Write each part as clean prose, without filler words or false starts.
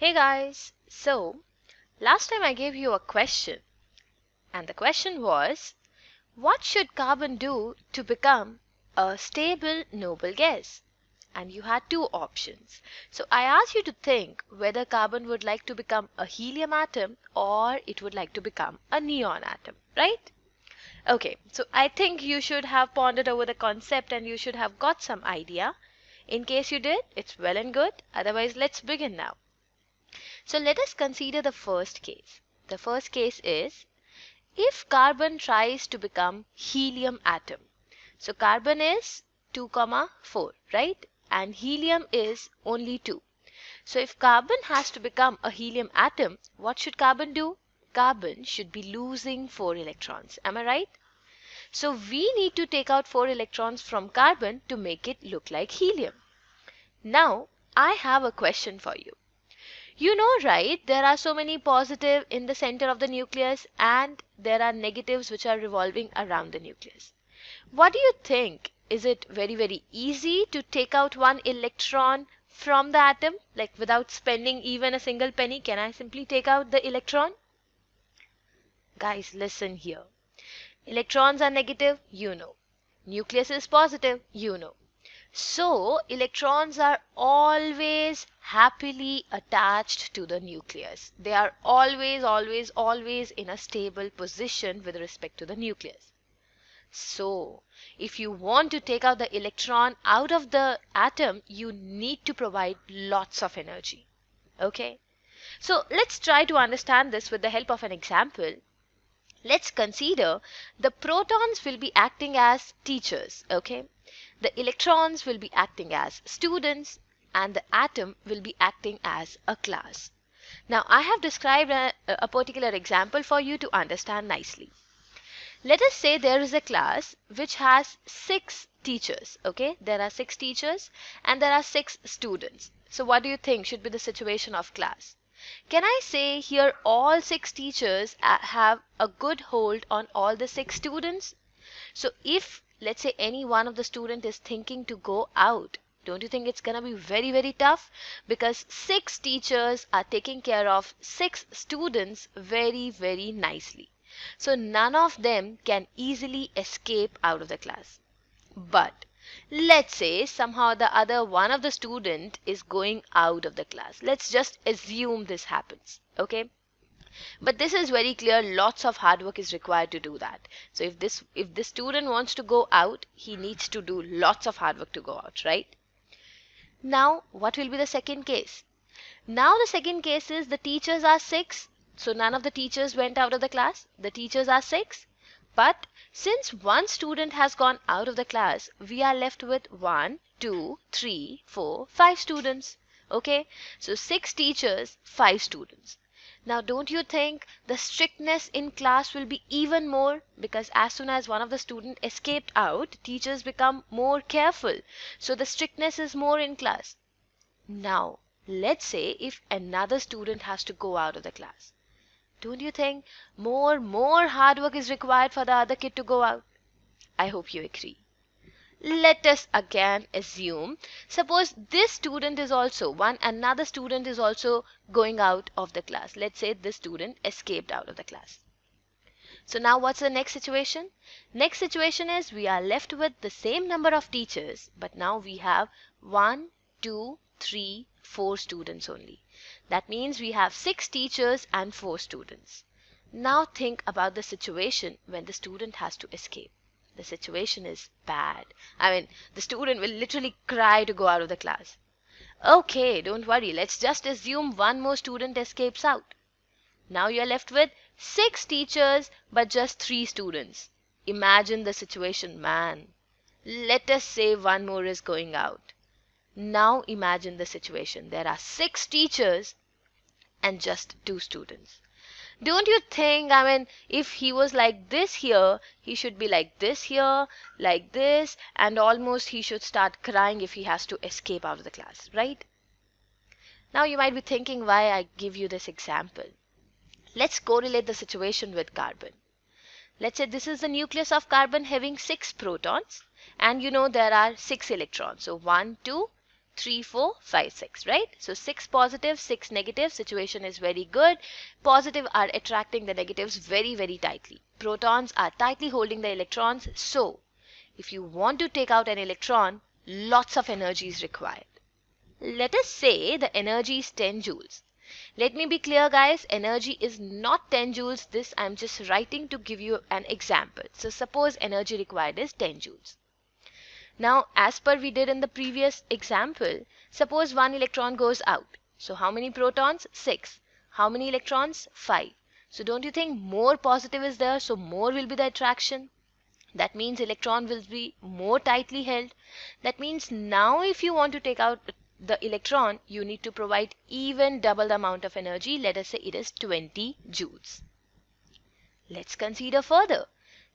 Hey guys, so last time I gave you a question, and the question was, what should carbon do to become a stable noble gas? And you had two options. So I asked you to think whether carbon would like to become a helium atom or it would like to become a neon atom, right? Okay, so I think you should have pondered over the concept and you should have got some idea. In case you did, it's well and good. Otherwise, let's begin now. So let us consider the first case. The first case is if carbon tries to become helium atom. So carbon is 2, 4, right? And helium is only 2. So if carbon has to become a helium atom, what should carbon do? Carbon should be losing 4 electrons. Am I right? So we need to take out 4 electrons from carbon to make it look like helium. Now, I have a question for you. You know, right, there are so many positives in the center of the nucleus and there are negatives which are revolving around the nucleus. What do you think? Is it very easy to take out one electron from the atom? Like without spending even a single penny, can I simply take out the electron? Guys, listen here. Electrons are negative, you know. Nucleus is positive, you know. So, electrons are always happily attached to the nucleus. They are always in a stable position with respect to the nucleus. So, if you want to take out the electron out of the atom, you need to provide lots of energy. Okay? So, let's try to understand this with the help of an example. Let's consider the protons will be acting as teachers, okay? The electrons will be acting as students and the atom will be acting as a class. Now, I have described a particular example for you to understand nicely. Let us say there is a class which has 6 teachers, okay? There are 6 teachers and there are 6 students. So, what do you think should be the situation of class? Can I say here all 6 teachers have a good hold on all the 6 students? So if let's say any one of the student is thinking to go out, don't you think it's gonna be very tough? Because 6 teachers are taking care of 6 students very nicely. So none of them can easily escape out of the class. But let's say somehow the other one of the student is going out of the class. Let's just assume this happens, okay? But this is very clear, lots of hard work is required to do that. So if this student wants to go out, he needs to do lots of hard work to go out, right? Now, what will be the second case? Now the second case is the teachers are 6. So none of the teachers went out of the class. The teachers are 6. But since one student has gone out of the class, we are left with 1, 2, 3, 4, 5 students. Okay, so 6 teachers, 5 students. Now, don't you think the strictness in class will be even more? Because as soon as one of the students escaped out, teachers become more careful. So the strictness is more in class. Now, let's say if another student has to go out of the class. Don't you think more hard work is required for the other kid to go out? I hope you agree. Let us again assume, suppose this student is also, another student is also going out of the class. Let's say this student escaped out of the class. So now what's the next situation? Next situation is we are left with the same number of teachers, but now we have 1, 2, 3, 4 students only. That means we have 6 teachers and 4 students. Now think about the situation when the student has to escape. The situation is bad. I mean, the student will literally cry to go out of the class. Okay, don't worry. Let's just assume one more student escapes out. Now you're left with 6 teachers but just 3 students. Imagine the situation, man. Let us say one more is going out. Now imagine the situation. There are 6 teachers and just 2 students. Don't you think, I mean, if he was like this here, he should be like this here, like this, and almost he should start crying if he has to escape out of the class, right? Now you might be thinking why I give you this example. Let's correlate the situation with carbon. Let's say this is the nucleus of carbon having 6 protons, and you know there are 6 electrons. So 1, 2, 3, 4, 5, 6, right? So 6 positive, 6 negative situation is very good. Positive are attracting the negatives very, very tightly. Protons are tightly holding the electrons. So if you want to take out an electron, lots of energy is required. Let us say the energy is 10 joules. Let me be clear, guys, energy is not 10 joules. This I'm just writing to give you an example. So suppose energy required is 10 joules. Now, as per we did in the previous example, suppose one electron goes out. So how many protons? 6. How many electrons? 5. So don't you think more positive is there? So more will be the attraction. That means electron will be more tightly held. That means now if you want to take out the electron, you need to provide even double the amount of energy. Let us say it is 20 joules. Let's consider further.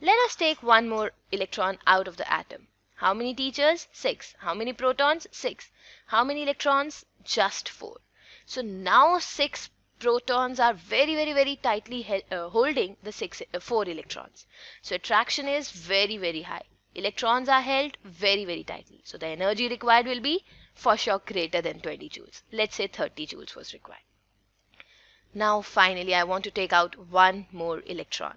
Let us take one more electron out of the atom. How many teachers? 6. How many protons? 6. How many electrons? Just 4. So now 6 protons are very, very, very tightly holding the 4 electrons. So attraction is very, very high. Electrons are held very, very tightly. So the energy required will be for sure greater than 20 joules. Let's say 30 joules was required. Now finally I want to take out one more electron.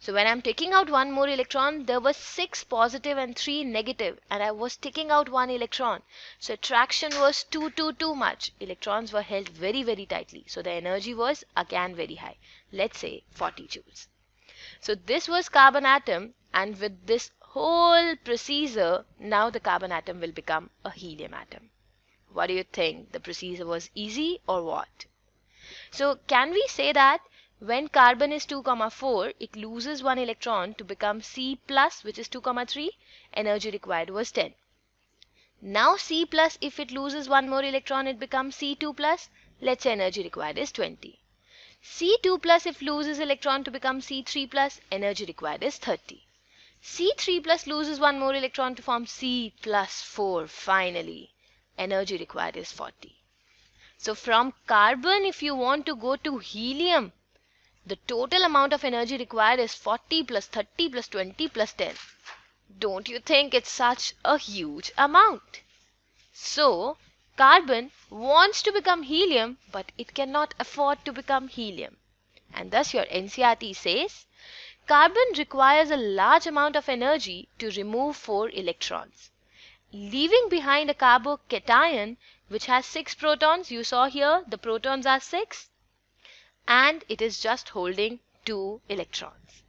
So when I'm taking out one more electron, there were 6 positive and 3 negative, and I was taking out one electron. So attraction was too much. Electrons were held very, very tightly. So the energy was again very high. Let's say 40 joules. So this was carbon atom, and with this whole procedure, now the carbon atom will become a helium atom. What do you think? The procedure was easy or what? So can we say that when carbon is 2,4, it loses one electron to become C+, which is 2,3. Energy required was 10. Now C+, if it loses one more electron, it becomes C2+. Let's say energy required is 20. C2+, if loses electron to become C3+, energy required is 30. C3+ loses one more electron to form C+4 finally. Energy required is 40. So from carbon, if you want to go to helium, the total amount of energy required is 40 plus 30 plus 20 plus 10. Don't you think it's such a huge amount? So, carbon wants to become helium, but it cannot afford to become helium. And thus your NCERT says, carbon requires a large amount of energy to remove 4 electrons. Leaving behind a carbocation, which has 6 protons, you saw here, the protons are 6. And it is just holding 2 electrons.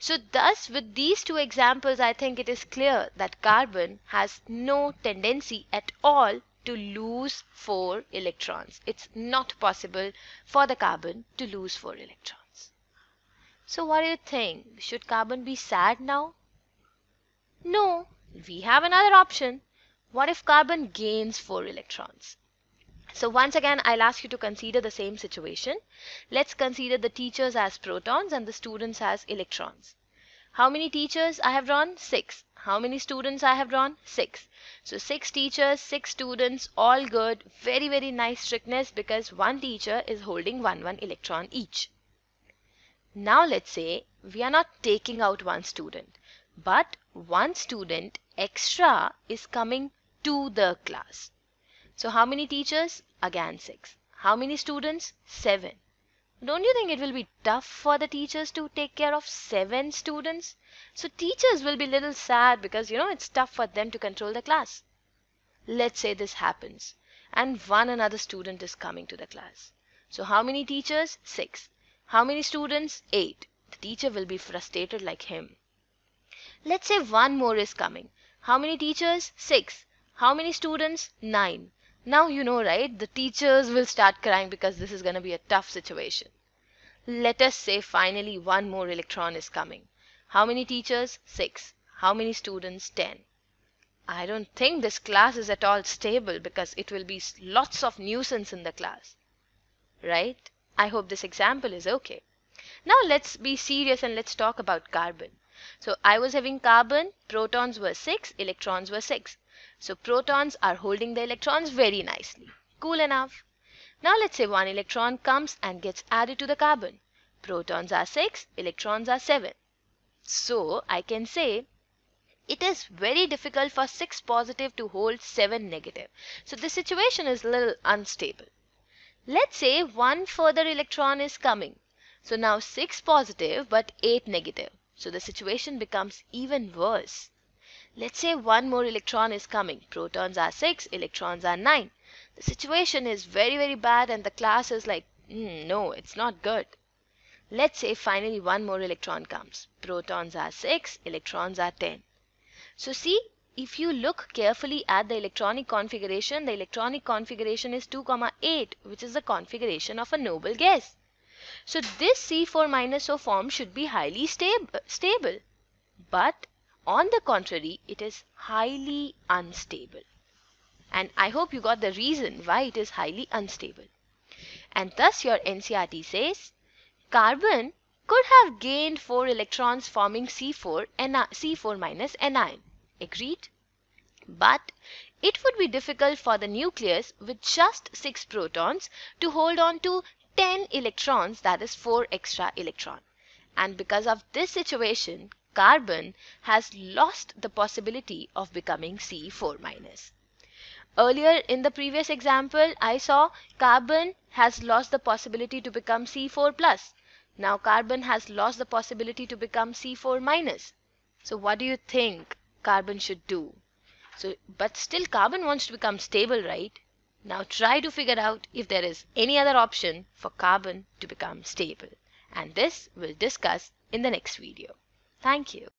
So thus with these two examples, I think it is clear that carbon has no tendency at all to lose 4 electrons. It's not possible for the carbon to lose 4 electrons. So what do you think? Should carbon be sad now? No, we have another option. What if carbon gains 4 electrons? So once again, I'll ask you to consider the same situation. Let's consider the teachers as protons and the students as electrons. How many teachers I have drawn? 6. How many students I have drawn? 6. So 6 teachers, 6 students, all good. Very, very nice strictness, because one teacher is holding one electron each. Now let's say we are not taking out one student, but one student extra is coming to the class. So how many teachers? Again 6. How many students? 7. Don't you think it will be tough for the teachers to take care of 7 students? So teachers will be a little sad because, you know, it's tough for them to control the class. Let's say this happens and another student is coming to the class. So how many teachers? 6. How many students? 8. The teacher will be frustrated like him. Let's say one more is coming. How many teachers? 6. How many students? 9. Now you know, right? The teachers will start crying because this is going to be a tough situation. Let us say finally one more electron is coming. How many teachers? 6. How many students? 10. I don't think this class is at all stable because it will be lots of nuisance in the class. Right? I hope this example is okay. Now let's be serious and let's talk about carbon. So I was having carbon, protons were 6, electrons were 6. So protons are holding the electrons very nicely. Cool enough. Now let's say one electron comes and gets added to the carbon. Protons are 6, electrons are 7. So I can say it is very difficult for 6 positive to hold 7 negative. So this situation is a little unstable. Let's say one further electron is coming. So now 6 positive but 8 negative. So the situation becomes even worse. Let's say one more electron is coming. Protons are 6, electrons are 9. The situation is very, very bad and the class is like, no, it's not good. Let's say finally one more electron comes. Protons are 6, electrons are 10. So see, if you look carefully at the electronic configuration is 2,8, which is the configuration of a noble gas. So this C4- form should be highly stable. But on the contrary, it is highly unstable. And I hope you got the reason why it is highly unstable. And thus your NCERT says, carbon could have gained 4 electrons forming C4 minus anion. Agreed? But it would be difficult for the nucleus with just 6 protons to hold on to 10 electrons, that is 4 extra electron. And because of this situation, carbon has lost the possibility of becoming C4-. Earlier in the previous example, I saw carbon has lost the possibility to become C4+. Now carbon has lost the possibility to become C4-. So what do you think carbon should do? But still carbon wants to become stable, right? Now try to figure out if there is any other option for carbon to become stable. And this we'll discuss in the next video. Thank you.